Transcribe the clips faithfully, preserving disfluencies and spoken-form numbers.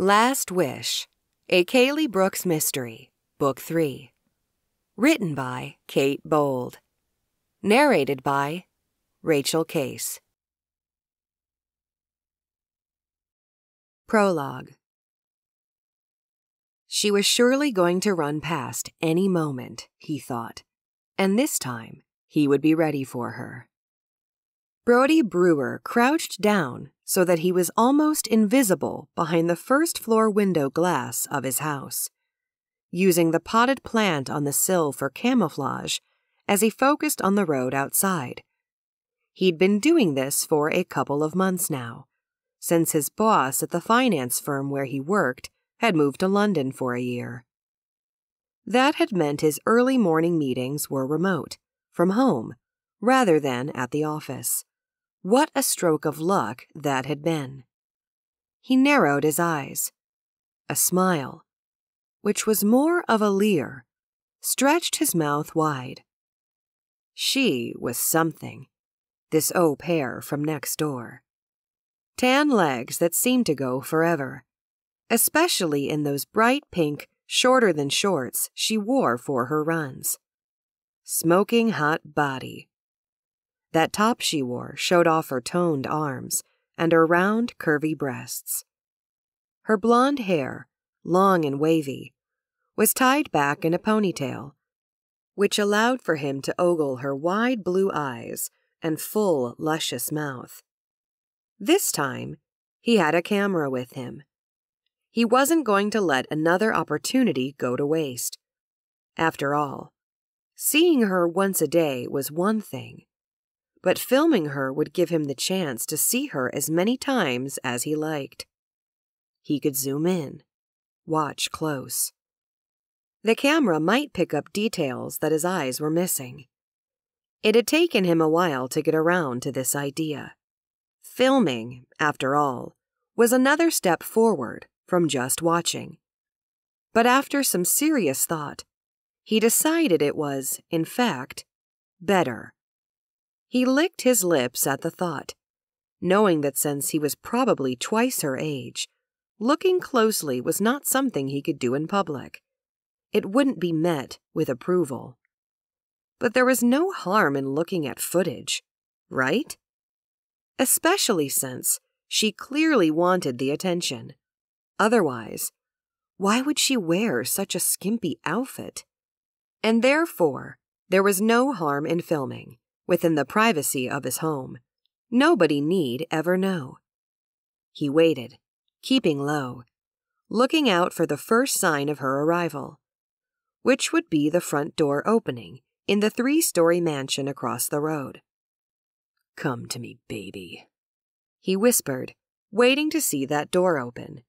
Last Wish, A Kaylie Brooks Mystery, Book three. Written by Kate Bold. Narrated by Rachel Caine. Prologue. She was surely going to run past any moment, he thought, and this time he would be ready for her. Brody Brewer crouched down so that he was almost invisible behind the first-floor window glass of his house, using the potted plant on the sill for camouflage as he focused on the road outside. He'd been doing this for a couple of months now, since his boss at the finance firm where he worked had moved to London for a year. That had meant his early morning meetings were remote, from home, rather than at the office. What a stroke of luck that had been. He narrowed his eyes. A smile, which was more of a leer, stretched his mouth wide. She was something, this au pair from next door. Tan legs that seemed to go forever, especially in those bright pink, shorter-than-shorts she wore for her runs. Smoking hot body. That top she wore showed off her toned arms and her round, curvy breasts. Her blonde hair, long and wavy, was tied back in a ponytail, which allowed for him to ogle her wide blue eyes and full, luscious mouth. This time, he had a camera with him. He wasn't going to let another opportunity go to waste. After all, seeing her once a day was one thing, but filming her would give him the chance to see her as many times as he liked. He could zoom in, watch close. The camera might pick up details that his eyes were missing. It had taken him a while to get around to this idea. Filming, after all, was another step forward from just watching. But after some serious thought, he decided it was, in fact, better. He licked his lips at the thought, knowing that since he was probably twice her age, looking closely was not something he could do in public. It wouldn't be met with approval. But there was no harm in looking at footage, right? Especially since she clearly wanted the attention. Otherwise, why would she wear such a skimpy outfit? And therefore, there was no harm in filming, within the privacy of his home. Nobody need ever know. He waited, keeping low, looking out for the first sign of her arrival, which would be the front door opening in the three-story mansion across the road. "Come to me, baby," he whispered, waiting to see that door open.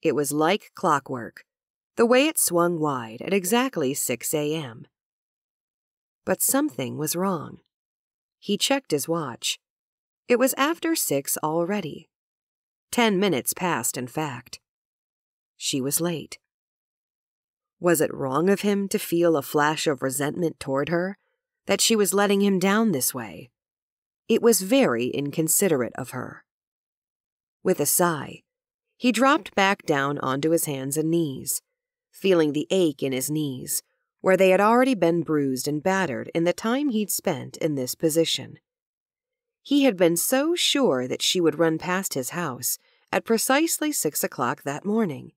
It was like clockwork, the way it swung wide at exactly six a m But something was wrong. He checked his watch. It was after six already. Ten minutes passed, in fact. She was late. Was it wrong of him to feel a flash of resentment toward her, that she was letting him down this way? It was very inconsiderate of her. With a sigh, he dropped back down onto his hands and knees, feeling the ache in his knees, where they had already been bruised and battered in the time he'd spent in this position. He had been so sure that she would run past his house at precisely six o'clock that morning.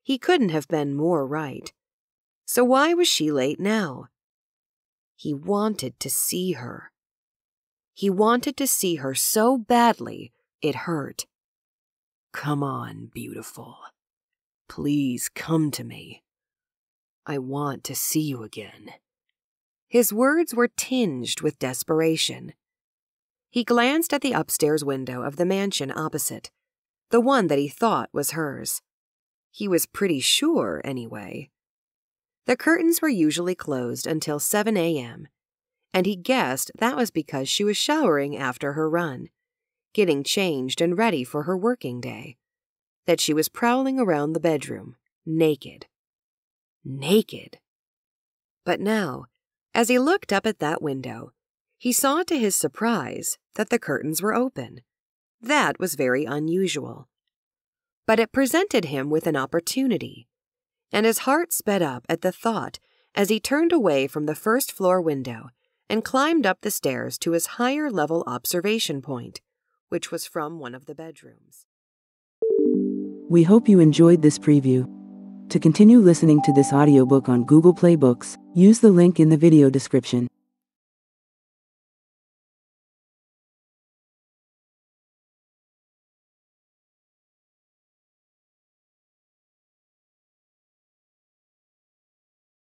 He couldn't have been more right. So why was she late now? He wanted to see her. He wanted to see her so badly it hurt. "Come on, beautiful. Please come to me. I want to see you again." His words were tinged with desperation. He glanced at the upstairs window of the mansion opposite, the one that he thought was hers. He was pretty sure, anyway. The curtains were usually closed until seven a m, and he guessed that was because she was showering after her run, getting changed and ready for her working day, that she was prowling around the bedroom, naked. Naked. But now, as he looked up at that window, he saw to his surprise that the curtains were open. That was very unusual. but it presented him with an opportunity, and his heart sped up at the thought as he turned away from the first-floor window and climbed up the stairs to his higher-level observation point, which was from one of the bedrooms. We hope you enjoyed this preview. To continue listening to this audiobook on Google Play Books, use the link in the video description.